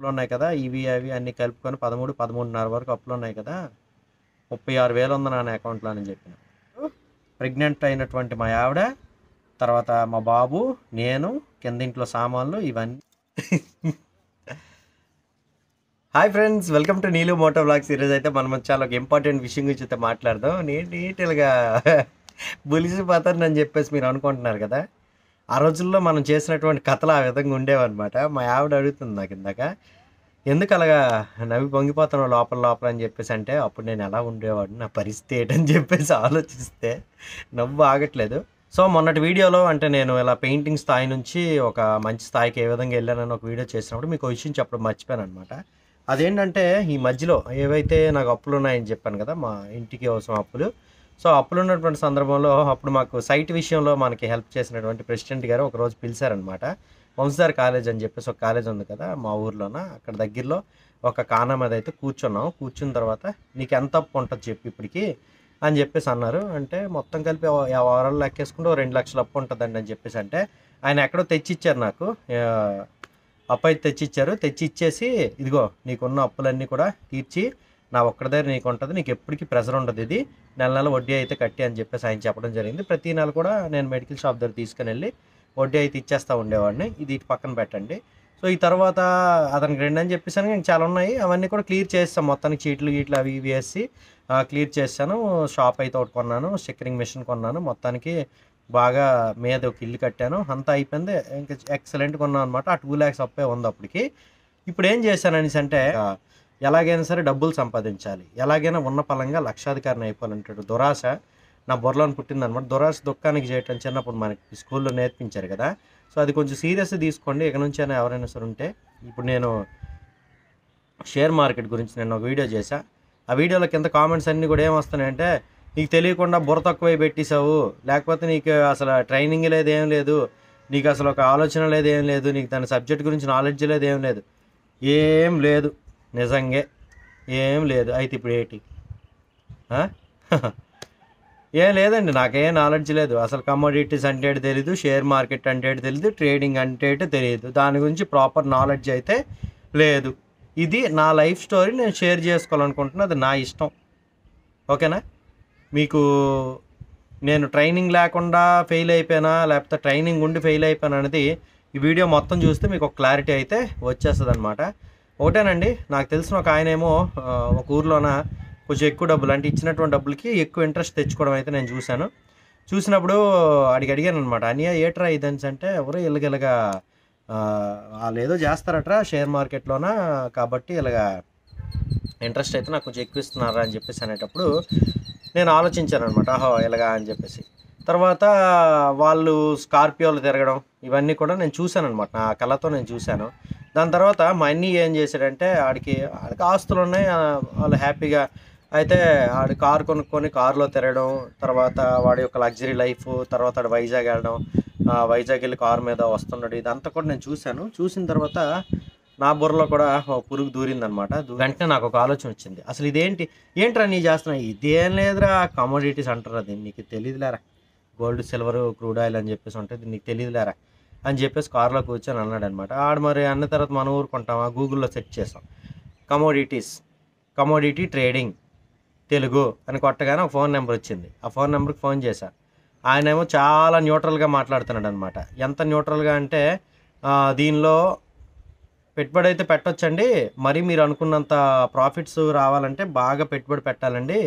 అప్పులున్నాయి కదా ఇవి అవి అన్ని కలుపుకొని 13 13.5 వరకు అప్పులున్నాయి కదా 36,000 ఉంది నా అకౌంట్ లో అని చెప్పిన. ప్రెగ్నెంట్ అయినటువంటి మా ఆవిడ తర్వాత మా బాబు నేను కింద ఇంట్లో సామాన్లు ఇవన్నీ. Hi friends, welcome to Neelu Moto vlogs. ఈరోజు అయితే మనం చాలా ఒక ఇంపార్టెంట్ విషయం గురించి అయితే మాట్లాడదాం. నేను డీటెయిల్గా బులిసిపోతానని చెప్పేసి మీరు అనుకుంటున్నారు కదా, ఆ రోజుల్లో మనం చేసినటువంటి కథలు ఆ విధంగా ఉండేవన్నమాట. మా ఆవిడ అడుగుతుంది నాకు ఇందాక, ఎందుకు అలాగా నవ్వి పొంగిపోతున్నావు లోపల లోపల అని చెప్పేసి అంటే, అప్పుడు నేను ఎలా ఉండేవాడు నా పరిస్థితి ఏంటని చెప్పేసి ఆలోచిస్తే నవ్వు ఆగట్లేదు. సో మొన్నటి వీడియోలో అంటే నేను ఇలా పెయింటింగ్ స్థాయి నుంచి ఒక మంచి స్థాయికి ఏ విధంగా వెళ్ళానని ఒక వీడియో చేసినప్పుడు మీకు విషయం చెప్పడం మర్చిపోయాను అనమాట. అదేంటంటే ఈ మధ్యలో ఏవైతే నాకు అప్పులు ఉన్నాయని చెప్పాను కదా, మా ఇంటికి అవసరం అప్పులు. సో అప్పులు ఉన్నటువంటి సందర్భంలో అప్పుడు మాకు సైట్ విషయంలో మనకి హెల్ప్ చేసినటువంటి ప్రెసిడెంట్ గారు ఒకరోజు పిలిచారనమాట. వంశధార కాలేజ్ అని చెప్పేసి ఒక కాలేజ్ ఉంది కదా మా ఊర్లోన, అక్కడ దగ్గరలో ఒక కానా మీద అయితే కూర్చున్నాం. కూర్చున్న తర్వాత నీకు ఎంత అప్పు ఉంటుంది చెప్పి ఇప్పటికి అని చెప్పేసి అన్నారు. అంటే మొత్తం కలిపి ఓవరాల్ లెక్కేసుకుంటే 2 లక్షల అప్పు ఉంటుందండి అని చెప్పేసి అంటే, ఆయన ఎక్కడో తెచ్చిచ్చారు నాకు అప్పు అయితే తెచ్చిచ్చారు. తెచ్చిచ్చేసి ఇదిగో నీకున్న అప్పులన్నీ కూడా తీర్చి నా ఒక్కడి దగ్గర నీకు ఉంటుంది, నీకు ఎప్పటికీ ప్రెషర్ ఉండదు, ఇది నెల నెల వడ్డీ అయితే కట్టి అని చెప్పేసి ఆయన చెప్పడం జరిగింది. ప్రతి నెల కూడా నేను మెడికల్ షాప్ దగ్గర తీసుకుని వెళ్ళి వడ్డీ అయితే ఇచ్చేస్తూ ఉండేవాడిని. ఇది పక్కన పెట్టండి. సో ఈ తర్వాత అతనికి 2 అని చెప్పేసాను, ఇంకా చాలా ఉన్నాయి అవన్నీ కూడా క్లియర్ చేస్తాను. మొత్తానికి చీట్లు గీట్లు అవి ఇవి వేసి క్లియర్ చేస్తాను. షాప్ అయితే ఒకటి కొన్నాను, స్టిక్కరింగ్ మిషన్ కొన్నాను, మొత్తానికి బాగా మీద ఒక ఇల్లు కట్టాను, అంతా అయిపోయింది. ఇంకా ఎక్సలెంట్గా ఉన్నాను అనమాట. ఆ 2 lakhs అప్పే ఉంది అప్పటికి. ఇప్పుడు ఏం చేశాను అనేసి అంటే, ఎలాగైనా సరే డబ్బులు సంపాదించాలి, ఎలాగైనా ఉన్న పలంగా లక్షాధికారిని అయిపోవాలంటాడు దురాశ నా బుర్రలోని పుట్టిందనమాట. దురాశ దుఃఖానికి చేయటం చిన్నప్పుడు మనకి స్కూల్లో నేర్పించారు కదా, సో అది కొంచెం సీరియస్గా తీసుకోండి. ఇక నుంచి అయినా ఎవరైనా సరే ఉంటే, ఇప్పుడు నేను షేర్ మార్కెట్ గురించి నేను ఒక వీడియో చేశాను. ఆ వీడియోలో కింద కామెంట్స్ అన్నీ కూడా ఏమొస్తున్నాయంటే, నీకు తెలియకుండా బుర్ర తక్కువై పెట్టేశావు, లేకపోతే నీకు అసలు ట్రైనింగ్ లేదు, ఏం లేదు, నీకు అసలు ఒక ఆలోచన లేదు, ఏం లేదు, నీకు దాని సబ్జెక్ట్ గురించి నాలెడ్జ్ లేదు, ఏం లేదు, ఏం లేదు, నిజంగా ఏం లేదు. అయితే ఇప్పుడు ఏంటి ఏం లేదండి, నాకేం నాలెడ్జ్ లేదు, అసలు కమోడిటీస్ అంటే తెలీదు, షేర్ మార్కెట్ అంటే తెలీదు, ట్రేడింగ్ అంటే తెలియదు, దాని గురించి ప్రాపర్ నాలెడ్జ్ అయితే లేదు. ఇది నా లైఫ్ స్టోరీ, నేను షేర్ చేసుకోవాలనుకుంటున్నా, అది నా ఇష్టం, ఓకేనా. మీకు నేను ట్రైనింగ్ లేకుండా ఫెయిల్ అయిపోయినా, లేకపోతే ట్రైనింగ్ ఉండి ఫెయిల్ అయిపోయినా అనేది ఈ వీడియో మొత్తం చూస్తే మీకు ఒక క్లారిటీ అయితే వచ్చేస్తుంది అనమాట. ఒకటేనండి, నాకు తెలిసిన ఒక ఆయన ఏమో ఒక ఊర్లోన కొంచెం ఎక్కువ డబ్బులు అంటే ఇచ్చినటువంటి డబ్బులకి ఎక్కువ ఇంట్రెస్ట్ తెచ్చుకోవడం అయితే నేను చూశాను. చూసినప్పుడు అడిగి అడిగాను అనమాట, అనియా ఏట్రా ఇదని అంటే, ఎవరో ఇలాగ వాళ్ళు ఏదో చేస్తారట్రా షేర్ మార్కెట్లోన, కాబట్టి ఇలాగ ఇంట్రెస్ట్ అయితే నాకు కొంచెం ఎక్కువ ఇస్తున్నారా అని చెప్పేసి అనేటప్పుడు నేను ఆలోచించాను అనమాట, ఆహో ఇలాగా అని చెప్పేసి. తర్వాత వాళ్ళు స్కార్పియోలు తిరగడం ఇవన్నీ కూడా నేను చూశాను అనమాట, నా కళతో నేను చూశాను. దాని తర్వాత మా అన్నీ ఏం చేశాడంటే, ఆడికి ఆస్తులు ఉన్నాయి, వాళ్ళు హ్యాపీగా అయితే ఆడి కారు కొనుక్కొని కారులో తిరగడం, తర్వాత వాడి యొక్క లగ్జరీ లైఫ్, తర్వాత వాడు వైజాగ్ వెళ్ళడం, వైజాగ్ వెళ్ళి కారు మీద వస్తున్నాడు, ఇదంతా కూడా నేను చూశాను. చూసిన తర్వాత నా బుర్రలో కూడా పురుగు దూరిందనమాట. వెంటనే నాకు ఒక ఆలోచన వచ్చింది, అసలు ఇదేంటి ఏంట్రా నీ చేస్తున్నా, ఇదేం లేదురా కమోడిటీస్ అంటారు, అది నీకు తెలియదులేరా, గోల్డ్ సిల్వర్ క్రూడ్ ఆయిల్ అని చెప్పేసి ఉంటుంది, నీకు తెలియదులేరా అని చెప్పేసి కారులో కూర్చొని అన్నాడు అనమాట. ఆడ మరి అన్న తర్వాత మనం ఊరుకుంటాం, ఆ గూగుల్లో సెర్చ్ చేసాం కమోడిటీస్, కమోడిటీ ట్రేడింగ్ తెలుగు అని కొట్టగానే ఒక ఫోన్ నెంబర్ వచ్చింది. ఆ ఫోన్ నెంబర్కి ఫోన్ చేశాను. ఆయనేమో చాలా న్యూట్రల్గా మాట్లాడుతున్నాడు అనమాట. ఎంత న్యూట్రల్గా అంటే, దీనిలో పెట్టుబడి అయితే పెట్టొచ్చండి, మరి మీరు అనుకున్నంత ప్రాఫిట్స్ రావాలంటే బాగా పెట్టుబడి పెట్టాలండి,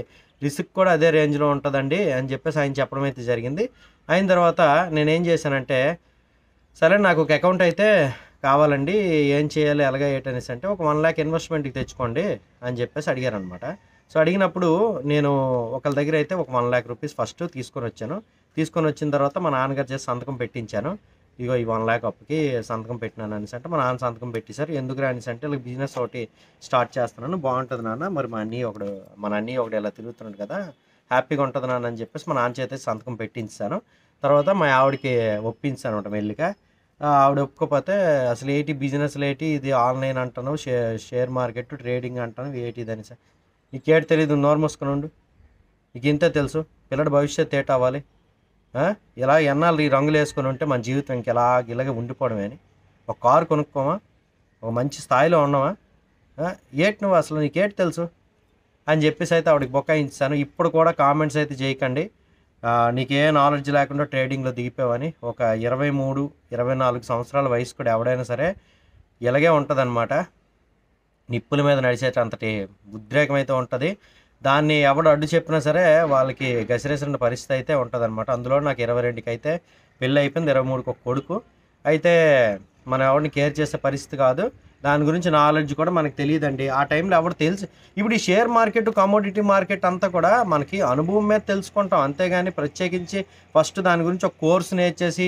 రిస్క్ కూడా అదే రేంజ్లో ఉంటుందండి అని చెప్పేసి ఆయన చెప్పడం అయితే జరిగింది. అయిన తర్వాత నేనేం చేశానంటే, సరే నాకు ఒక అకౌంట్ అయితే కావాలండి, ఏం చేయాలి ఎలాగ ఏంటనేసి అంటే, ఒక 1 lakh ఇన్వెస్ట్మెంట్కి తెచ్చుకోండి అని చెప్పేసి అడిగారు అనమాట. సో అడిగినప్పుడు నేను ఒకళ్ళ దగ్గర అయితే ఒక 1 lakh rupees ఫస్ట్ తీసుకొని వచ్చాను. తీసుకొని వచ్చిన తర్వాత మా నాన్నగారు చేసి సంతకం పెట్టించాను, ఇగో ఈ 1 lakh అప్పుకి సంతకం పెట్టినాను అనేసి అంటే, మా నాన్న సంతకం పెట్టేశారు. ఎందుకు అనేసి అంటే, ఇలా బిజినెస్ ఒకటి స్టార్ట్ చేస్తున్నాను, బాగుంటుంది నాన్న, మరి మా అన్నీ ఒకటి ఇలా తిరుగుతున్నాడు కదా, హ్యాపీగా ఉంటుంది నాన్న అని చెప్పేసి మా నాన్న చేత సంతకం పెట్టించాను. తర్వాత మా ఆవిడకి ఒప్పించాను అనమాట మెల్లిగా. ఆవిడ ఒప్పుకోకపోతే అసలు ఏంటి బిజినెస్లు ఏంటి, ఇది ఆన్లైన్ అంటాను, షేర్ మార్కెట్ ట్రేడింగ్ అంటాను, ఏంటిది అనేసి, నీకేటి తెలియదు నోరు మూసుకుని ఉండు, నీకు ఇంతే తెలుసు, పిల్లడి భవిష్యత్తు ఏట అవ్వాలి, ఇలా ఎన్నాళ్ళు ఈ రంగులు వేసుకొని ఉంటే మన జీవితం ఇంక ఇలాగ ఉండిపోవడమే అని, ఒక కారు కొనుక్కోమా, ఒక మంచి స్థాయిలో ఉన్నావా ఏట్ నువ్వు అసలు నీకు ఏట్ తెలుసు అని చెప్పేసి అయితే ఆవిడకి బొక్కాయించాను. ఇప్పుడు కూడా కామెంట్స్ అయితే చేయకండి, నీకే నాలెడ్జ్ లేకుండా ట్రేడింగ్లో దిగిపోయావని. ఒక 23-24 సంవత్సరాల వయసు కూడా ఎవడైనా సరే ఇలాగే ఉంటుంది అనమాట. నిప్పుల మీద నడిచేటంతటి ఉద్రేకం అయితే ఉంటుంది. దాన్ని ఎవడు అడ్డు చెప్పినా సరే వాళ్ళకి గసిరేసిన పరిస్థితి అయితే ఉంటుంది అనమాట. అందులో నాకు 22కి అయితే పెళ్ళి అయిపోయింది, 23కి ఒక కొడుకు. అయితే మనం ఎవరిని కేర్ చేసే పరిస్థితి కాదు, దాని గురించి నాలెడ్జ్ కూడా మనకు తెలియదండి ఆ టైంలో. ఎవరు తెలుసు, ఇప్పుడు ఈ షేర్ మార్కెట్ కమోడిటీ మార్కెట్ అంతా కూడా మనకి అనుభవం మీద తెలుసుకుంటాం, అంతేగాని ప్రత్యేకించి ఫస్ట్ దాని గురించి ఒక కోర్స్ నేర్చేసి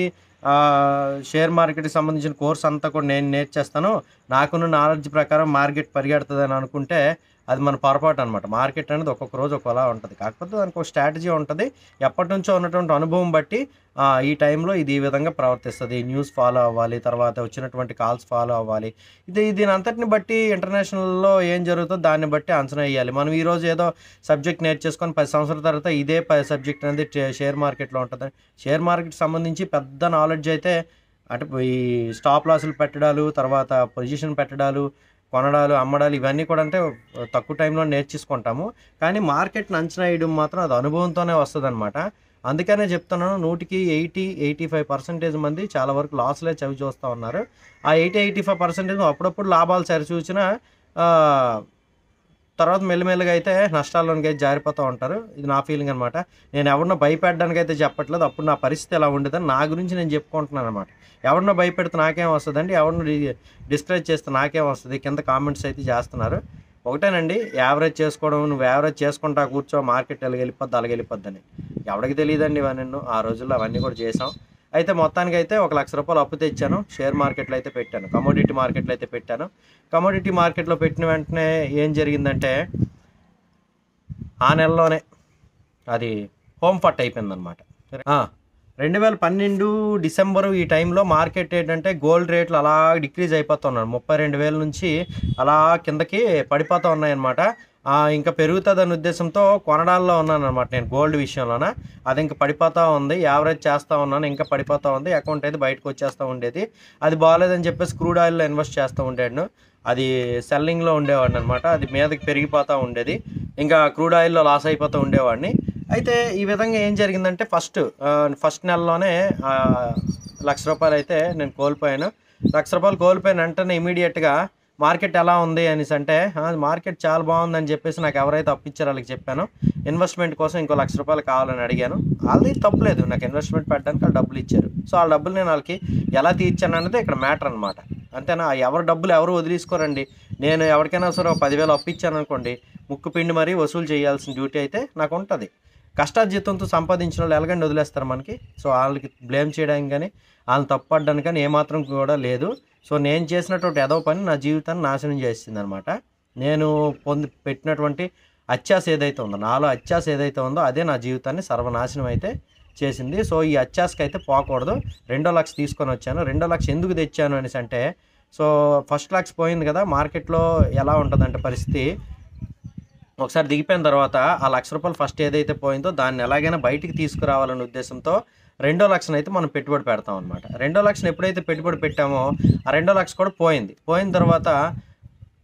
షేర్ మార్కెట్కి సంబంధించిన కోర్స్ అంతా కూడా నేను నేర్చేస్తాను నాకున్న నాలెడ్జ్ ప్రకారం మార్కెట్ పరిగెడుతుందని అనుకుంటే అది మన పొరపాటు అనమాట. మార్కెట్ అనేది ఒక్కొక్క రోజు ఒకలా ఉంటుంది, కాకపోతే దానికి ఒక స్ట్రాటజీ ఉంటుంది. ఎప్పటి నుంచో ఉన్నటువంటి అనుభవం బట్టి ఈ టైంలో ఇది ఈ విధంగా ప్రవర్తిస్తుంది, న్యూస్ ఫాలో అవ్వాలి, తర్వాత వచ్చినటువంటి కాల్స్ ఫాలో అవ్వాలి, ఇది దీని అంతటిని బట్టి ఇంటర్నేషనల్లో ఏం జరుగుతుందో దాన్ని బట్టి అంచనా వేయాలి. మనం ఈరోజు ఏదో సబ్జెక్ట్ నేర్చేసుకొని 10 సంవత్సరాల తర్వాత ఇదే సబ్జెక్ట్ అనేది షేర్ మార్కెట్లో ఉంటుంది. షేర్ మార్కెట్ సంబంధించి పెద్ద నాలెడ్జ్ అయితే అంటే ఈ స్టాప్ లాసులు పెట్టడాలు, తర్వాత పొజిషన్ పెట్టడాలు, కొనడాలు, అమ్మడాలు, ఇవన్నీ కూడా అంటే తక్కువ టైంలో నేర్చేసుకుంటాము. కానీ మార్కెట్ని అంచనా వేయడం మాత్రం అది అనుభవంతోనే వస్తుంది అనమాట. అందుకనే చెప్తున్నాను, 100కి 85% మంది చాలా వరకు లాస్లే చవి చూస్తూ ఉన్నారు. ఆ 85% అప్పుడప్పుడు లాభాలు సరిచూచిన తర్వాత మెల్లిమెల్లిగా అయితే నష్టాల్లోనికి అయితే జారిపోతూ ఉంటారు. ఇది నా ఫీలింగ్ అనమాట. నేను ఎవరినో భయపెట్టడానికి అయితే చెప్పట్లేదు, అప్పుడు నా పరిస్థితి ఎలా ఉండేదని నా గురించి నేను చెప్పుకుంటున్నాను అనమాట. ఎవరినో భయపెడితే నాకేం వస్తుందండి, ఎవరినో డిస్కరేజ్ చేస్తే నాకేం వస్తుంది. కింద కామెంట్స్ అయితే చేస్తున్నారు. ఒకటేనండి, యావరేజ్ చేసుకోవడం, నువ్వు యావరేజ్ చేసుకుంటా కూర్చో మార్కెట్ ఎలాగెళ్ళిపోద్ది అలాగెళ్ళిపోద్దని ఎవరికి తెలియదండి. నేను ఆ రోజుల్లో అవన్నీ కూడా చేసాం. అయితే మొత్తానికి అయితే 1,00,000 రూపాయలు అప్పు తెచ్చాను, షేర్ మార్కెట్లో అయితే పెట్టాను, కమోడిటీ మార్కెట్లో అయితే పెట్టాను. కమోడిటీ మార్కెట్లో పెట్టిన వెంటనే ఏం జరిగిందంటే ఆ నెలలోనే అది హోమ్ ఫట్ అయిపోయిందనమాట. 2012 డిసెంబరు ఈ టైంలో మార్కెట్ ఏంటంటే గోల్డ్ రేట్లు అలా డిక్రీజ్ అయిపోతున్నాయి, 32,000 నుంచి అలా కిందకి పడిపోతూ ఉన్నాయన్నమాట. ఇంకా పెరుగుతుందనే ఉద్దేశంతో కొనడాల్లో ఉన్నాను అనమాట నేను, గోల్డ్ విషయంలోన. అది ఇంకా పడిపోతూ ఉంది, యావరేజ్ చేస్తూ ఉన్నాను, ఇంకా పడిపోతూ ఉంది. అకౌంట్ అయితే బయటకు వచ్చేస్తూ ఉండేది. అది బాగాలేదని చెప్పేసి క్రూడ్ ఆయిల్లో ఇన్వెస్ట్ చేస్తూ ఉండేను, అది సెల్లింగ్లో ఉండేవాడిని అనమాట. అది మీదకి పెరిగిపోతూ ఉండేది, ఇంకా క్రూడ్ ఆయిల్లో లాస్ అయిపోతూ ఉండేవాడిని. అయితే ఈ విధంగా ఏం జరిగిందంటే ఫస్ట్ నెలలోనే 1,00,000 రూపాయలు అయితే నేను కోల్పోయాను. 1,00,000 రూపాయలు కోల్పోయిన వెంటనే ఇమీడియట్గా మార్కెట్ ఎలా ఉంది అనేసి అంటే మార్కెట్ చాలా బాగుందని చెప్పేసి నాకు ఎవరైతే అప్పిచ్చారో వాళ్ళకి చెప్పాను. ఇన్వెస్ట్మెంట్ కోసం ఇంకో 1,00,000 రూపాయలు కావాలని అడిగాను. వాళ్ళది తప్పలేదు, నాకు ఇన్వెస్ట్మెంట్ పెట్టడానికి వాళ్ళు డబ్బులు ఇచ్చారు. సో ఆ డబ్బులు నేను వాళ్ళకి ఎలా తీర్చాను అనేది ఇక్కడ మ్యాటర్ అనమాట, అంతేనా. ఎవరి డబ్బులు ఎవరు వదిలేసుకోరండి. నేను ఎవరికైనా సరే 10,000 అప్పిచ్చాను అనుకోండి, ముక్కు పిండి మరీ వసూలు చేయాల్సిన డ్యూటీ అయితే నాకు ఉంటుంది. కష్టార్జితంతో సంపాదించిన వాళ్ళు ఎలాగండి వదిలేస్తారు మనకి. సో వాళ్ళకి బ్లేమ్ చేయడానికి కానీ వాళ్ళని తప్పడానికి కానీ ఏమాత్రం కూడా లేదు. సో నేను చేసినటువంటి ఏదో పని నా జీవితాన్ని నాశనం చేసింది అనమాట. నేను పెట్టినటువంటి అత్యాశ ఏదైతే ఉందో, నాలో అత్యాశ ఏదైతే ఉందో అదే నా జీవితాన్ని సర్వనాశనం అయితే చేసింది. సో ఈ అత్యాశకి అయితే పోకూడదు. 2,00,000 తీసుకొని వచ్చాను. 2,00,000 ఎందుకు తెచ్చాను అనేసి అంటే, సో ఫస్ట్ 1,00,000 పోయింది కదా, మార్కెట్లో ఎలా ఉంటుందంటే పరిస్థితి ఒకసారి దిగిపోయిన తర్వాత ఆ 1,00,000 రూపాయలు ఫస్ట్ ఏదైతే పోయిందో దాన్ని ఎలాగైనా బయటికి తీసుకురావాలనే ఉద్దేశంతో 2,00,000 అయితే మనం పెట్టుబడి పెడతాం అనమాట. 2,00,000 ఎప్పుడైతే పెట్టుబడి పెట్టామో ఆ 2,00,000 కూడా పోయింది. పోయిన తర్వాత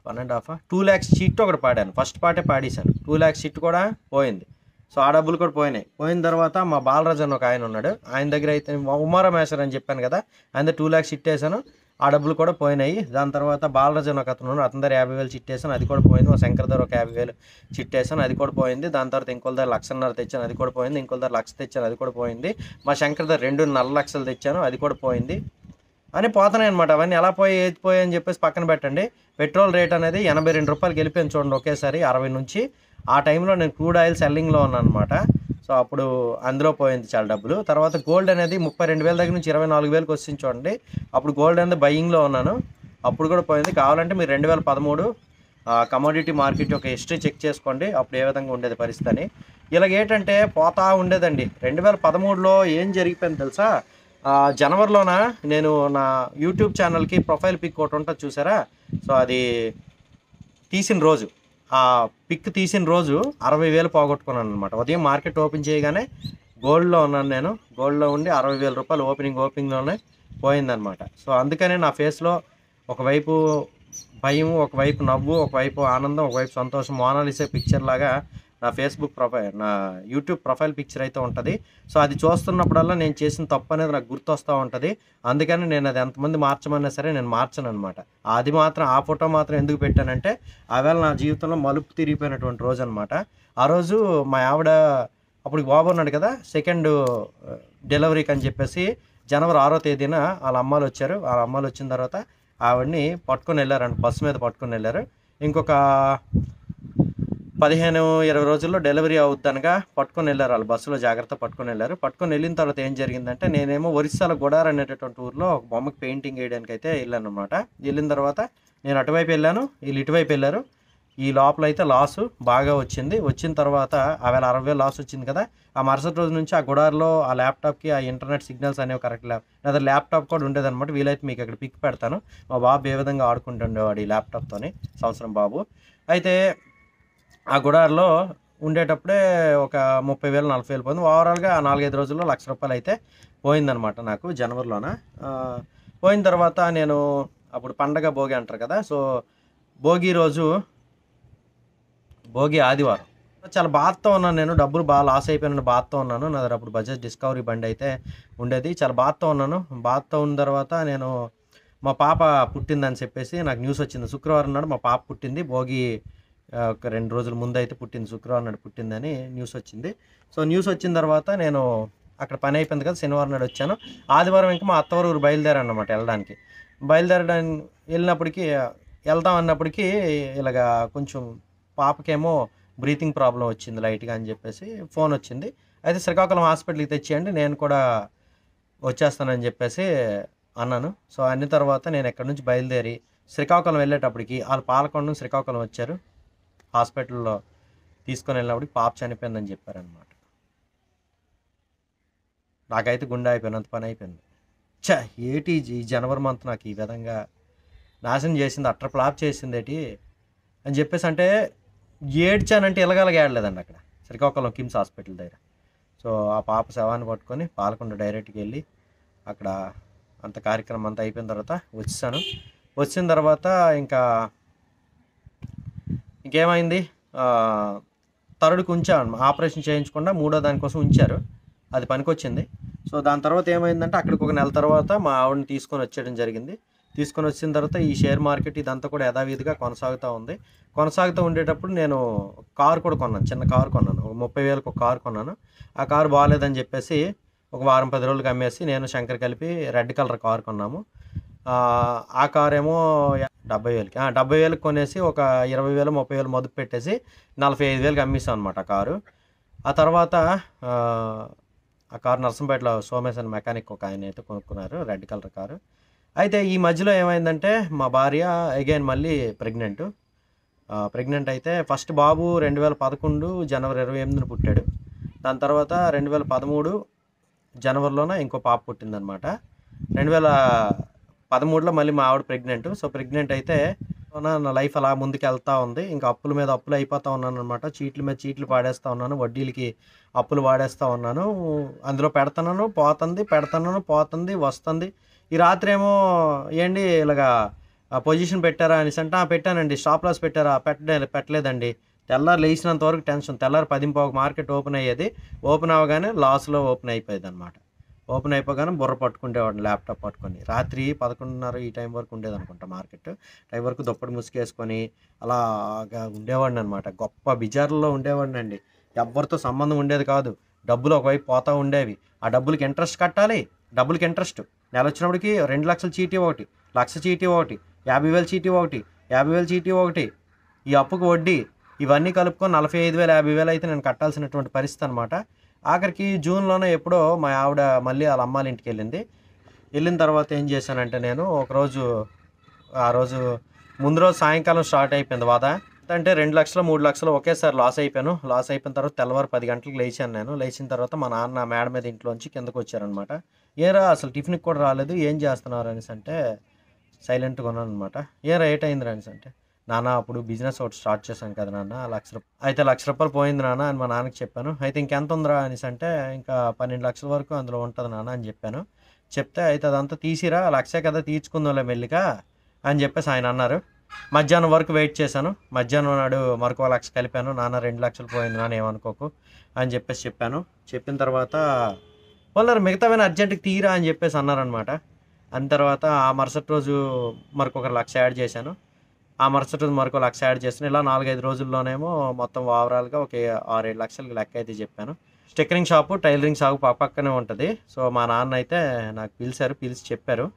1.5 2,00,000 షీట్ ఒకటి పాడాను, ఫస్ట్ పాటే పాడేశాను. 2,00,000 షీట్ కూడా పోయింది. సో ఆ డబ్బులు కూడా పోయినాయి. పోయిన తర్వాత మా బాలరాజు అని ఒక ఆయన ఉన్నాడు, ఆయన దగ్గర అయితే ఉమారా మేషర్ అని చెప్పాను కదా, ఆయన 2,00,000 షిట్ వేసాను, ఆ డబ్బులు కూడా పోయినాయి. దాని తర్వాత బాలరాజు అని ఒక అతను ఉన్నాడు, అతని దగ్గర 50,000 చిట్టేసాను, అది కూడా పోయింది. శంకర్ దగ్గర ఒక 50,000 చిట్టేసాను, అది కూడా పోయింది. దాని తర్వాత ఇంకోళ్ళ దగ్గర 1,50,000 తెచ్చాను, అది కూడా పోయింది. ఇంకోళ్ళ దగ్గర 1,00,000 తెచ్చాను, అది కూడా పోయింది. మా శంకర్ దగ్గర 2,40,000 తెచ్చాను, అది కూడా పోయింది. అని పోతున్నాయి అనమాట. అవన్నీ ఎలా పోయాయి అని చెప్పేసి పక్కన పెట్టండి. పెట్రోల్ రేట్ అనేది 82 రూపాయలకి వెళ్ళిపోయింది చూడండి, ఒకేసారి 60 నుంచి. ఆ టైంలో నేను క్రూడ్ ఆయిల్ సెల్లింగ్లో ఉన్నాను అనమాట. సో అప్పుడు అందులో పోయింది చాలా డబ్బులు. తర్వాత గోల్డ్ అనేది 32,000 దగ్గర నుంచి 24,000కి వచ్చింది చూడండి, అప్పుడు గోల్డ్ అనేది బయ్యింగ్లో ఉన్నాను, అప్పుడు కూడా పోయింది. కావాలంటే మీరు 2013 కమోడిటీ మార్కెట్ యొక్క హిస్టరీ చెక్ చేసుకోండి, అప్పుడు ఏ విధంగా ఉండేది పరిస్థితి అని. ఇలాగ ఏంటంటే పోతా ఉండేదండి. 2013లో ఏం జరిగిపోయింది తెలుసా, జనవరిలోన నేను నా యూట్యూబ్ ఛానల్కి ప్రొఫైల్ పిక్ ఒకటి ఉంటుంది చూసారా. సో అది తీసిన రోజు, ఆ పిక్ తీసిన రోజు 60,000 పోగొట్టుకున్నాను అనమాట. ఉదయం మార్కెట్ ఓపెన్ చేయగానే గోల్డ్లో ఉన్నాను నేను, గోల్డ్లో ఉండి 60,000 రూపాయలు ఓపెనింగ్లోనే పోయిందనమాట. సో అందుకనే నా ఫేస్లో ఒకవైపు భయం ఒకవైపు, నవ్వు ఒకవైపు, ఆనందం ఒకవైపు, సంతోషం, మోనాలిసా పిక్చర్ లాగా నా ఫేస్బుక్ ప్రొఫైల్, నా యూట్యూబ్ ప్రొఫైల్ పిక్చర్ అయితే ఉంటుంది. సో అది చూస్తున్నప్పుడల్లా నేను చేసిన తప్పు అనేది నాకు గుర్తొస్తూ ఉంటుంది. అందుకని నేను అది ఎంతమంది మార్చమన్నా సరే నేను మార్చను అనమాట. అది మాత్రం ఆ ఫోటో మాత్రం ఎందుకు పెట్టానంటే ఆవేళ నా జీవితంలో మలుపు తిరిగిపోయినటువంటి రోజు అనమాట. ఆ రోజు మా ఆవిడ అప్పుడు బాబు ఉన్నాడు కదా, సెకండ్ డెలివరీకి అని చెప్పేసి జనవరి 6వ తేదీన వాళ్ళ అమ్మాలు వచ్చారు. వాళ్ళ అమ్మాలు వచ్చిన తర్వాత ఆవిడని పట్టుకొని వెళ్ళారంట, బస్సు మీద పట్టుకొని వెళ్ళారు. ఇంకొక 15-20 రోజుల్లో డెలివరీ అవుద్దనగా పట్టుకొని వెళ్ళారు. వాళ్ళు బస్సులో జాగ్రత్త పట్టుకొని వెళ్ళారు. పట్టుకొని వెళ్ళిన తర్వాత ఏం జరిగిందంటే, నేనేమో ఒరిస్సాలో గొడార్ అనేటటువంటి ఊరిలో ఒక బొమ్మకి పెయింటింగ్ వేయడానికి అయితే వెళ్ళాను అనమాట. వెళ్ళిన తర్వాత నేను అటువైపు వెళ్ళాను, వీళ్ళు ఇటువైపు వెళ్ళారు. ఈ లోపల అయితే లాసు బాగా వచ్చింది. వచ్చిన తర్వాత ఆవేళ 60,000 లాస్ వచ్చింది కదా, ఆ మరుసటి రోజు నుంచి ఆ గొడార్లో ఆ ల్యాప్టాప్కి ఆ ఇంటర్నెట్ సిగ్నల్స్ అనేవి కరెక్ట్ లేదా ల్యాప్టాప్ కూడా ఉండేదన్నమాట. వీలైతే మీకు అక్కడ పిక్ పెడతాను. మా బాబు ఏ విధంగా ఆడుకుంటుండేవాడు ఈ ల్యాప్టాప్తోని, 1 సంవత్సరం బాబు. అయితే ఆ గొడార్లో ఉండేటప్పుడే ఒక 30,000-40,000 పోయింది. ఓవరాల్గా 4-5 రోజుల్లో 1,00,000 రూపాయలు అయితే పోయిందనమాట నాకు జనవరిలోన. పోయిన తర్వాత నేను అప్పుడు పండగ భోగి అంటారు కదా, సో భోగి రోజు, భోగి ఆదివారం, చాలా బాధతో ఉన్నాను. నేను డబ్బులు బాగా లాస్ అయిపోయిన బాధతో ఉన్నాను. నా దగ్గర అప్పుడు బజాజ్ డిస్కవరీ బండి అయితే ఉండేది. చాలా బాధతో ఉన్నాను. బాధతో ఉన్న తర్వాత నేను మా పాప పుట్టిందని చెప్పేసి నాకు న్యూస్ వచ్చింది. శుక్రవారం నాడు మా పాప పుట్టింది, భోగి ఒక 2 రోజుల ముందు అయితే పుట్టింది, శుక్రవారం నాడు పుట్టిందని న్యూస్ వచ్చింది. సో న్యూస్ వచ్చిన తర్వాత నేను అక్కడ పని అయిపోయింది కదా, శనివారం నాడు వచ్చాను. ఆదివారం ఇంకా మా అత్తవారు బయలుదేరానమాట వెళ్ళడానికి. బయలుదేరడానికి వెళ్దాం అన్నప్పటికీ ఇలాగా కొంచెం పాపకేమో బ్రీతింగ్ ప్రాబ్లం వచ్చింది లైట్గా అని చెప్పేసి ఫోన్ వచ్చింది. అయితే శ్రీకాకుళం హాస్పిటల్కి తెచ్చేయండి, నేను కూడా వచ్చేస్తానని చెప్పేసి అన్నాను. సో అన్న తర్వాత నేను ఎక్కడి నుంచి బయలుదేరి శ్రీకాకుళం వెళ్ళేటప్పటికి వాళ్ళు పాలకొండ శ్రీకాకుళం వచ్చారు. హాస్పిటల్లో తీసుకొని వెళ్ళినప్పటికి పాప చనిపోయిందని చెప్పారనమాట. నాకైతే గుండె అయిపోయినంత పని అయిపోయింది. ఏటి ఈ జనవరి మంత్ నాకు ఈ విధంగా నాశనం చేసింది, అట్టర్ ఫ్లాప్ చేసింది ఏటి అని చెప్పేసి అంటే ఏడ్చానంటే ఇలాగలగా ఏడలేదండి అక్కడ శ్రీకాకుళం కిమ్స్ హాస్పిటల్ దగ్గర. సో ఆ పాప శవాన్ని పట్టుకొని పాలకొండ డైరెక్ట్కి వెళ్ళి అక్కడ అంత కార్యక్రమం అంతా అయిపోయిన తర్వాత వచ్చాను. వచ్చిన తర్వాత ఇంకేమైంది, తరుడుకు ఉంచాను, ఆపరేషన్ చేయించకుండా 3వ దానికోసం ఉంచారు, అది పనికొచ్చింది. సో దాని తర్వాత ఏమైందంటే అక్కడికి ఒక 1 నెల తర్వాత మా ఆవిడని తీసుకొని వచ్చేయడం జరిగింది. తీసుకొని వచ్చిన తర్వాత ఈ షేర్ మార్కెట్ ఇదంతా కూడా యథావిధిగా కొనసాగుతూ ఉంది. కొనసాగుతూ ఉండేటప్పుడు నేను కారు కూడా కొన్నాను, చిన్న కారు కొన్నాను, ఒక 30,000కు ఒక కారు కొన్నాను. ఆ కారు బాగాలేదని చెప్పేసి ఒక 10 రోజులకు అమ్మేసి నేను శంకర్ కలిపి రెడ్ కలర్ కారు కొన్నాము. ఆ కారు ఏమో 70,000 కొనేసి ఒక 20,000-30,000 మదుపు పెట్టేసి 45,000కి అమ్మేసాం అనమాట ఆ కారు. ఆ తర్వాత ఆ కారు నర్సంపేటలో సోమేశ్ అని మెకానిక్ ఒక ఆయన అయితే కొనుక్కున్నారు, రెడ్ కలర్ కారు. అయితే ఈ మధ్యలో ఏమైందంటే మా భార్య అగైన్ మళ్ళీ ప్రెగ్నెంట్ అయితే ఫస్ట్ బాబు 2011 జనవరి 28న పుట్టాడు. దాని తర్వాత 2013 జనవరిలోన ఇంకో పాప పుట్టిందనమాట. 2013లో మళ్ళీ మా ఆవిడ ప్రెగ్నెంట్. సో ప్రెగ్నెంట్ అయితే నా లైఫ్ అలా ముందుకు వెళ్తూ ఉంది. ఇంకా అప్పుల మీద అప్పులు అయిపోతూ ఉన్నాను అనమాట. చీట్ల మీద చీట్లు పాడేస్తూ ఉన్నాను, వడ్డీలకి అప్పులు వాడేస్తూ ఉన్నాను. అందులో పెడతాను పోతుంది, పెడతాను పోతుంది వస్తుంది. ఈ రాత్రి ఏమో ఏంటి ఇలాగా పొజిషన్ పెట్టారా అనేసి అంటే పెట్టానండి. స్టాప్ లాస్ పెట్టారా, పెట్టలేదండి. తెల్లారు లేచినంత వరకు టెన్షన్. తెల్లారు 10:15 మార్కెట్ ఓపెన్ అయ్యేది, ఓపెన్ అవ్వగానే లాస్లో ఓపెన్ అయిపోయేది అనమాట. ఓపెన్ అయిపోగానే బుర్ర పట్టుకుంటేవాడిని ల్యాప్టాప్ పట్టుకొని. రాత్రి 11:30 ఈ టైం వరకు ఉండేది అనుకుంటా మార్కెట్, టైం వరకు దుప్పటి ముసుకేసుకొని అలాగా ఉండేవాడిని అనమాట. గొప్ప బిజార్లో ఉండేవాడిని అండి. ఎవరితో సంబంధం ఉండేది కాదు. డబ్బులు ఒకవైపు పోతూ ఉండేవి. ఆ డబ్బులకి ఇంట్రెస్ట్ కట్టాలి, డబ్బులకి ఇంట్రెస్ట్. నెల వచ్చినప్పటికి 2 లక్షల చీటీ ఒకటి, 1 లక్ష చీటీ ఒకటి, 50,000 చీటీ ఒకటి, 50,000 చీటీ ఒకటి, ఈ అప్పుకు వడ్డీ, ఇవన్నీ కలుపుకొని 45,000-50,000 అయితే నేను కట్టాల్సినటువంటి పరిస్థితి అనమాట. ఆఖరికి జూన్లోనే ఎప్పుడో మా ఆవిడ మళ్ళీ వాళ్ళ అమ్మాల ఇంటికి వెళ్ళింది. వెళ్ళిన తర్వాత ఏం చేశానంటే నేను ఒకరోజు, ముందు రోజు సాయంకాలం స్టార్ట్ అయిపోయింది బాధ. అంటే 2 లక్షలు 3 లక్షలు ఒకేసారి లాస్ అయిపోయాను. లాస్ అయిపోయిన తర్వాత తెల్లవారు 10 గంటలకు లేచాను నేను. లేచిన తర్వాత మా నాన్న మేడ మీద ఇంట్లోంచి కిందకు వచ్చారనమాట. ఏరా అసలు టిఫిన్కి కూడా రాలేదు, ఏం చేస్తున్నారు అనేసి అంటే సైలెంట్గా ఉన్నాను అనమాట. ఏరా ఏటైందిరా అనేసి అంటే, నాన్న అప్పుడు బిజినెస్ ఒకటి స్టార్ట్ చేశాను కదా నాన్న, 1,00,000 రూపాయలు అయితే 1,00,000 రూపాయలు పోయింది నాన్న అని మా నాన్నకి చెప్పాను. అయితే ఇంకెంత ఉందిరా అనేసి అంటే, ఇంకా 12 లక్షల వరకు అందులో ఉంటుంది నాన్న అని చెప్పాను. చెప్తే అయితే అదంతా తీసిరా, 1,00,000 కదా తీర్చుకుందాంలే మెల్లిగా అని చెప్పేసి ఆయన అన్నారు. మధ్యాహ్నం వరకు వెయిట్ చేశాను. మధ్యాహ్నం నాడు మరొక 1 లక్ష కలిపాను. నాన్న 2 లక్షలు పోయింది నాన్న ఏమనుకోకు అని చెప్పేసి చెప్పాను. చెప్పిన తర్వాత వాళ్ళరు మిగతావైనా అర్జెంట్కి తీరా అని చెప్పేసి అన్నారనమాట. అంత తర్వాత ఆ మరుసటి రోజు మరొక 1 లక్ష యాడ్ చేశాను. ఆ మరుసటి రోజు మరొక 1 లక్ష యాడ్ చేశాను. ఇలా 4-5 రోజుల్లోనేమో మొత్తం ఓవరాల్గా ఒక 6-7 లక్షలకు లెక్క అయితే చెప్పాను. స్టిక్కరింగ్ షాపు టైలరింగ్ షాపు పక్కనే ఉంటుంది. సో మా నాన్న అయితే నాకు పిలిచి చెప్పారు,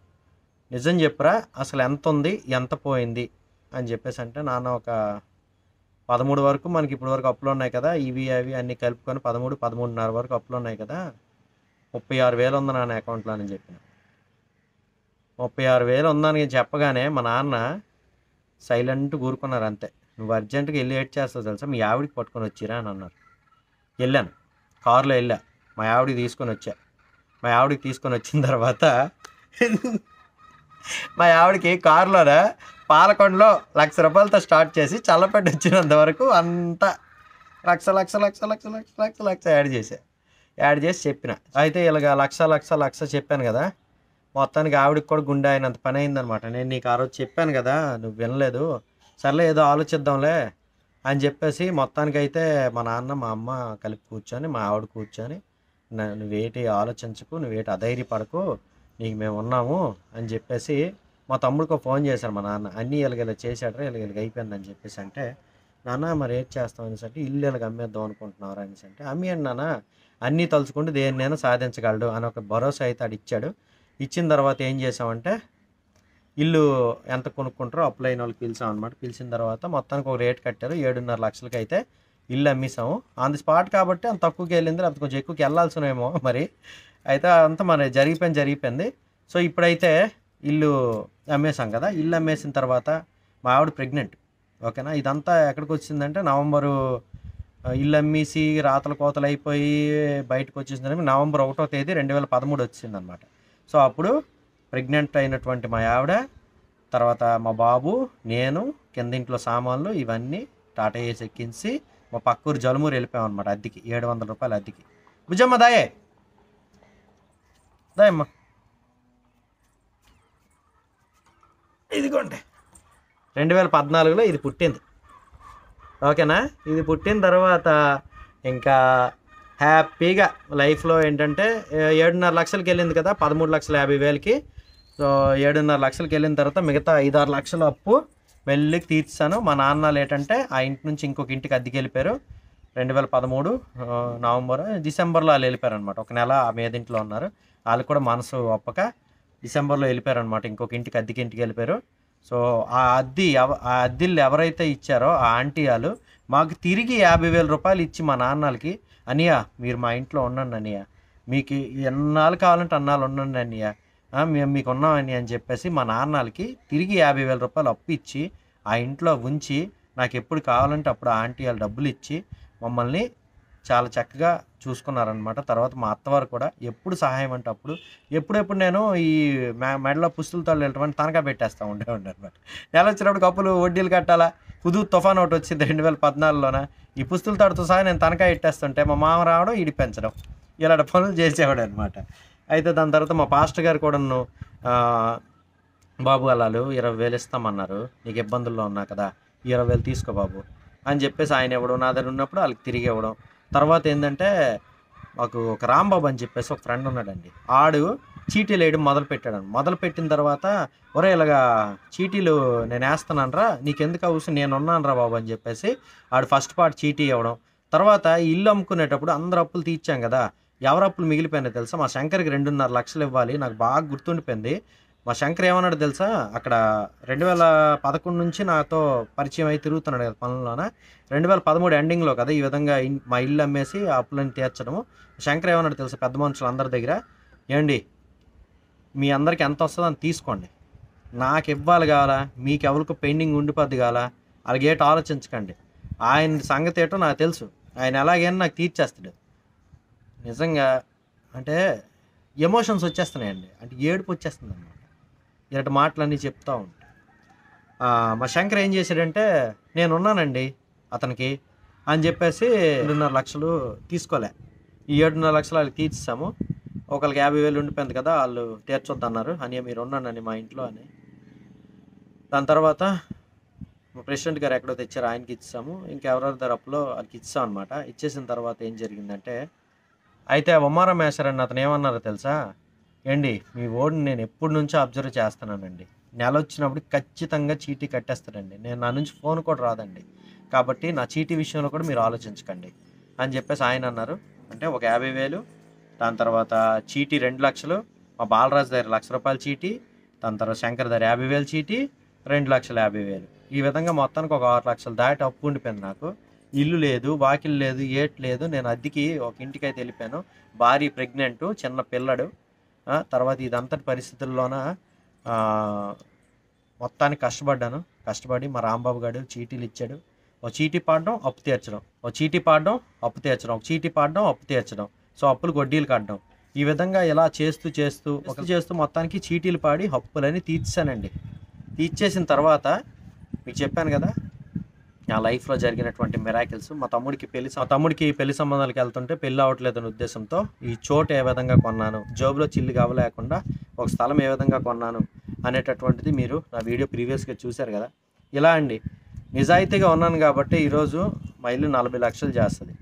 నిజం చెప్పరా అసలు ఎంత ఉంది ఎంత పోయింది అని చెప్పేసి. అంటే నాన్న ఒక 13 వరకు మనకి ఇప్పటి వరకు అప్పులు ఉన్నాయి కదా, ఇవి అవి అన్నీ కలుపుకొని 13-13.5 వరకు అప్పులు ఉన్నాయి కదా, 36,000 ఉంది నాన్న అకౌంట్లో అని చెప్పిన. 36,000 ఉందని చెప్పగానే మా నాన్న సైలెంట్ కూరుకున్నారు. అంతే, నువ్వు అర్జెంటుగా వెళ్ళి ఏడ్ చేస్తావు తెలుసా, మీ ఆవిడికి పట్టుకొని వచ్చిరా అని అన్నారు. వెళ్ళాను, కారులో వెళ్ళా, మా ఆవిడికి తీసుకొని వచ్చా. మా ఆవిడికి తీసుకొని వచ్చిన తర్వాత మా ఆవిడకి కారులోనే పాలకొండలో ₹1,00,000తో స్టార్ట్ చేసి చల్లపేట వచ్చినంత వరకు అంతా లక్ష లక్ష లక్ష లక్ష లక్ష లక్ష లక్ష యాడ్ చేసి చెప్పిన. అయితే ఇలాగ లక్ష లక్ష లక్ష చెప్పాను కదా, మొత్తానికి ఆవిడకి కూడా గుండె అయినంత పని అయిందనమాట. నేను నీకు ఆ రోజు చెప్పాను కదా నువ్వు వినలేదు, సర్లే ఏదో ఆలోచిద్దాంలే అని చెప్పేసి మొత్తానికైతే మా నాన్న మా అమ్మ కలిపి కూర్చొని మా ఆవిడ కూర్చొని నువ్వేటి ఆలోచించకు, నువ్వేటి అధైర్యపడకు, నీకు మేము ఉన్నాము అని చెప్పేసి మా తమ్ముడికి ఫోన్ చేశారు మా నాన్న. అన్నీ ఇలాగ చేశాడరా, ఇలాగ అయిపోయింది అని చెప్పేసి. అంటే నాన్న మరి ఏం చేస్తాం అనేసి అంటే, ఇల్లు ఇలాగ అమ్మేద్దాం అనుకుంటున్నారు అనేసి అంటే, అమ్మేయండి నాన్న అన్నీ తలుచుకుంటే దేన్నైనా సాధించగలడు అని ఒక భరోసా అయితే అది ఇచ్చాడు. ఇచ్చిన తర్వాత ఏం చేసామంటే ఇల్లు ఎంత కొనుక్కుంటారో అప్లై అయిన వాళ్ళు పిలిచాం అనమాట. పిలిచిన తర్వాత మొత్తానికి ఒక రేట్ కట్టారు, 7.5 లక్షలకి అయితే ఇల్లు అమ్మేసాము. ఆన్ ది స్పాట్ కాబట్టి అంత తక్కువకి వెళ్ళింది, లేకపోతే కొంచెం ఎక్కువకి వెళ్ళాల్సినేమో మరి. అయితే అంతా మన జరిగిపోయింది. సో ఇప్పుడైతే ఇల్లు అమ్మేసాం కదా. ఇల్లు అమ్మేసిన తర్వాత మా ఆవిడ ప్రెగ్నెంట్, ఓకేనా. ఇదంతా ఎక్కడికి వచ్చిందంటే నవంబరు ఇల్లు అమ్మేసి రాతల కోతలు అయిపోయి బయటకు వచ్చేసిందని నవంబర్ 1వ తేదీ 2013 వచ్చిందనమాట. సో అప్పుడు ప్రెగ్నెంట్ అయినటువంటి మా ఆవిడ, తర్వాత మా బాబు, నేను, కింద ఇంట్లో సామాన్లు ఇవన్నీ టాటా ఏసి ఎక్కించి మా పక్కూరు జలుమూరు వెళ్ళిపోయాం అనమాట. అద్దెకి ₹700 అద్దెకి. బుజ్జమ్మ దాయమ్మ ఇదిగోండి, 2014లో ఇది పుట్టింది, ఓకేనా. ఇది పుట్టిన తర్వాత ఇంకా హ్యాపీగా లైఫ్లో ఏంటంటే 7.5 లక్షలకి వెళ్ళింది కదా, 13,50,000కి. సో 7.5 లక్షలకి వెళ్ళిన తర్వాత మిగతా 5-6 లక్షల అప్పు మెల్లికి తీర్చాను. మా నాన్నలు ఏంటంటే ఆ ఇంటి నుంచి ఇంకొక ఇంటికి అద్దెకి వెళ్ళిపోయారు. 2013 డిసెంబర్లో వాళ్ళు వెళ్ళిపోయారు అనమాట. ఒక నెల ఆ మీదింట్లో ఉన్నారు. వాళ్ళు కూడా మనసు ఒప్పక డిసెంబర్లో వెళ్ళిపోయారు అనమాట. ఇంకొక ఇంటికి అద్దెకి వెళ్ళిపోయారు. సో ఆ అద్దెలు ఎవరైతే ఇచ్చారో ఆ ఆంటీ వాళ్ళు మాకు తిరిగి ₹50,000 ఇచ్చి మా నాన్నలకి, అనియా మీరు మా ఇంట్లో ఉండండి అనియ, మీకు ఎన్నాళ్ళు కావాలంటే అన్నాళ్ళు ఉండండి అనియ, మేము మీకు ఉన్నామని అని చెప్పేసి మా నాన్నలకి తిరిగి ₹50,000 అప్పు ఇచ్చి ఆ ఇంట్లో ఉంచి నాకు ఎప్పుడు కావాలంటే అప్పుడు ఆ ఆంటీ వాళ్ళు డబ్బులు ఇచ్చి మమ్మల్ని చాలా చక్కగా చూసుకున్నారనమాట. తర్వాత మా అత్తవారు కూడా ఎప్పుడు సహాయం అంటే అప్పుడు, ఎప్పుడెప్పుడు నేను ఈ మెడలో పుస్తులతో వెళ్ళటమని తనఖా పెట్టేస్తూ ఉండేవాడి అనమాట. నెల వచ్చినప్పుడు అప్పులు వడ్డీలు కట్టాలా, హుదూ తుఫాన్ ఒకటి వచ్చింది 2014లోన. ఈ పుస్తులతో సహా నేను తనఖా పెట్టేస్తుంటే మా మామ రావడం, ఇడి పెంచడం, ఇలాంటి పనులు చేసేవాడు అనమాట. అయితే దాని తర్వాత మా పాస్టర్ గారు కూడా బాబు అలాలు 20,000 ఇస్తామన్నారు, నీకు ఇబ్బందుల్లో ఉన్నా కదా, 20,000 తీసుకో బాబు అని చెప్పేసి ఆయన ఇవ్వడం, నా దగ్గర ఉన్నప్పుడు వాళ్ళకి తిరిగి ఇవ్వడం. తర్వాత ఏంటంటే మాకు ఒక రాంబాబు అని చెప్పేసి ఒక ఫ్రెండ్ ఉన్నాడండి, ఆడు చీటీలు వేయడం మొదలుపెట్టాడు. మొదలుపెట్టిన తర్వాత ఒరే ఇలాగా చీటీలు నేను వేస్తున్నాను రా, నీకెందుకు అవసరం, నేను ఉన్నాను రా బాబు అని చెప్పేసి ఆడు ఫస్ట్ పార్ట్ చీటీ ఇవ్వడం. తర్వాత ఇల్లు అమ్ముకునేటప్పుడు అందరు అప్పులు తీర్చాం కదా, ఎవరు అప్పులు మిగిలిపోయినా తెలుసా, మా శంకర్కి 2.5 లక్షలు ఇవ్వాలి. నాకు బాగా గుర్తుండిపోయింది. మా శంకర్ ఏమన్నాడు తెలుసా, అక్కడ 2011 నుంచి నాతో పరిచయం అయి తిరుగుతున్నాడు కదా పనుల్లోన. 2013 ఎండింగ్లో కదా ఈ విధంగా మా ఇల్లు అమ్మేసి ఆ అప్పులను తీర్చడము. శంకర్ ఏమన్నాడు తెలుసా, పెద్ద మనుషులు అందరి దగ్గర ఏమండి మీ అందరికి ఎంత వస్తుందో అని తీసుకోండి, నాకు ఇవ్వాలి కావాలా, మీకు ఎవరికి పెండింగ్ ఉండిపోద్ది కావాలా, అలాగే ఏటో ఆలోచించకండి, ఆయన సంగతి ఏటో నాకు తెలుసు, ఆయన ఎలాగైనా నాకు తీర్చేస్తాడు. నిజంగా అంటే ఎమోషన్స్ వచ్చేస్తున్నాయండి, అంటే ఏడుపు వచ్చేస్తుంది అన్నమాట ఇలాంటి మాటలన్నీ చెప్తూ ఉంటాయి. మా శంకర్ ఏం చేశాడంటే నేనున్నానండి అతనికి అని చెప్పేసి 2.5 లక్షలు తీసుకోలే. ఈ 7.5 లక్షలు వాళ్ళకి తీర్చిస్తాము. ఒకళ్ళకి 50,000 ఉండిపోయింది కదా, వాళ్ళు తీర్చొద్దన్నారు, అని మీరు ఉన్నానని మా ఇంట్లో అని. దాని తర్వాత ప్రెసిడెంట్ గారు ఎక్కడో తెచ్చారు ఆయనకి ఇచ్చాము, ఇంకెవరెవరి తరపులో ఆయనకి ఇచ్చాం అనమాట. ఇచ్చేసిన తర్వాత ఏం జరిగిందంటే, అయితే ఒమ్మారం వేశారని అతను ఏమన్నారో తెలుసా, ఏండి మీ ఓడిని నేను ఎప్పటి నుంచో అబ్జర్వ్ చేస్తున్నానండి, నెల వచ్చినప్పుడు ఖచ్చితంగా చీటీ కట్టేస్తాడండి, నేను నా నుంచి ఫోన్ కూడా రాదండి, కాబట్టి నా చీటీ విషయంలో కూడా మీరు ఆలోచించకండి అని చెప్పేసి ఆయన అన్నారు. అంటే ఒక 50,000, దాని తర్వాత చీటీ 2,00,000, మా బాలరాజు దగ్గర ₹1,00,000 చీటీ, దాని తర్వాత శంకర్ దగ్గర 50,000 చీటీ, 2,50,000. ఈ విధంగా మొత్తానికి ఒక 6,00,000 దాటి అప్పు ఉండిపోయింది. నాకు ఇల్లు లేదు, వాకిల్ లేదు, ఏట్ లేదు. నేను అద్దెకి ఒక ఇంటికి అయితే వెళ్ళిపోయాను. భార్య ప్రెగ్నెంట్, చిన్న పిల్లడు. తర్వాత ఇదంతటి పరిస్థితుల్లోన మొత్తానికి కష్టపడ్డాను. కష్టపడి మా రాంబాబు గారు చీటీలు ఇచ్చాడు. ఒక చీటీ పాడడం, అప్పు తీర్చడం, ఒక చీటీ పాడడం, అప్పు తీర్చడం, ఒక చీటీ పాడడం, అప్పు తీర్చడం, సో అప్పులు వడ్డీలు కట్టడం, ఈ విధంగా ఇలా చేస్తూ మొత్తానికి చీటీలు పాడి అప్పులని తీర్చానండి. తీర్చేసిన తర్వాత మీకు చెప్పాను కదా నా లైఫ్లో జరిగినటువంటి మిరాకిల్స్. మా తమ్ముడికి పెళ్లి సంబంధాలకు వెళ్తుంటే పెళ్ళి అవ్వట్లేదు అనే ఉద్దేశంతో ఈ చోటు ఏ విధంగా కొన్నాను, జాబ్లో చిల్లు కావలేకుండా ఒక స్థలం ఏ విధంగా కొన్నాను అనేటటువంటిది మీరు నా వీడియో ప్రీవియస్గా చూశారు కదా. ఇలా అండి నిజాయితీగా ఉన్నాను కాబట్టి ఈరోజు మా ఇల్లు 40,00,000 చేస్తుంది.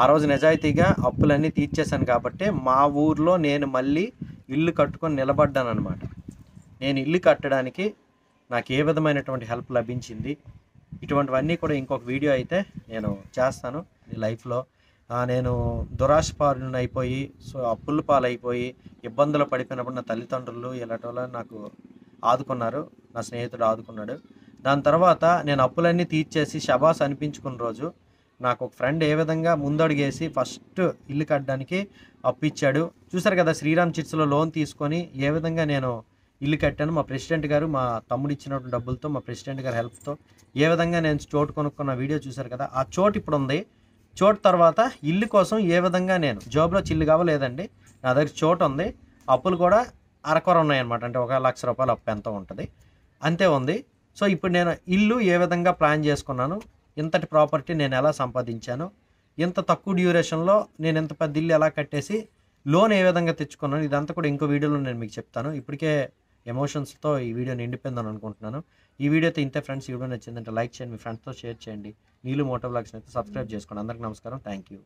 ఆ రోజు నిజాయితీగా అప్పులన్నీ తీర్చేశాను కాబట్టి మా ఊర్లో నేను మళ్ళీ ఇల్లు కట్టుకొని నిలబడ్డాను అనమాట. నేను ఇల్లు కట్టడానికి నాకు ఏ విధమైనటువంటి హెల్ప్ లభించింది, ఇటువంటివన్నీ కూడా ఇంకొక వీడియో అయితే నేను చేస్తాను. ఈ లైఫ్లో నేను దురాశపారులను అయిపోయి, సో అప్పుల పాలైపోయి ఇబ్బందులు పడిపోయినప్పుడు నా తల్లిదండ్రులు ఇలాంటి వల్ల నాకు ఆదుకున్నారు, నా స్నేహితుడు ఆదుకున్నాడు. దాని తర్వాత నేను అప్పులన్నీ తీర్చేసి షబాస్ అనిపించుకున్న రోజు నాకు ఒక ఫ్రెండ్ ఏ విధంగా ముందడుగేసి ఫస్ట్ ఇల్లు కట్టడానికి అప్పు ఇచ్చాడు. చూసారు కదా శ్రీరామ్ చిట్స్లో లోన్ తీసుకొని ఏ విధంగా నేను ఇల్లు కట్టాను. మా ప్రెసిడెంట్ గారు మా తమ్ముడు ఇచ్చినటువంటి డబ్బులతో, మా ప్రెసిడెంట్ గారి హెల్ప్తో ఏ విధంగా నేను చోటు కొనుక్కున్న వీడియో చూశారు కదా. ఆ చోటు ఇప్పుడు ఉంది. చోటు తర్వాత ఇల్లు కోసం ఏ విధంగా నేను జాబ్లో చిల్లు కావలేదండి, నా దగ్గర చోటు ఉంది, అప్పులు కూడా అరకొర ఉన్నాయన్నమాట. అంటే ఒక ₹1,00,000 అప్పు ఎంతో ఉంటుంది, అంతే ఉంది. సో ఇప్పుడు నేను ఇల్లు ఏ విధంగా ప్లాన్ చేసుకున్నాను, ఇంతటి ప్రాపర్టీ నేను ఎలా సంపాదించాను, ఇంత తక్కువ డ్యూరేషన్లో నేను ఇంత పెద్ద ఇల్లు ఎలా కట్టేసి లోన్ ఏ విధంగా తెచ్చుకున్నాను, ఇదంతా కూడా ఇంకో వీడియోలో నేను మీకు చెప్తాను. ఇప్పటికే ఎమోషన్స్తో ఈ వీడియో నిండిపోయిందని అనుకుంటున్నాను. ఈ వీడియోతో ఇంతే ఫ్రెండ్స్. ఈ వీడియో నచ్చిందంటే లైక్ చేయండి, మీ ఫ్రెండ్స్తో షేర్ చేయండి. నీలు మోటో వ్లాగ్స్ని అయితే సబ్స్క్రైబ్ చేసుకోండి. అందరికీ నమస్కారం. Thank you.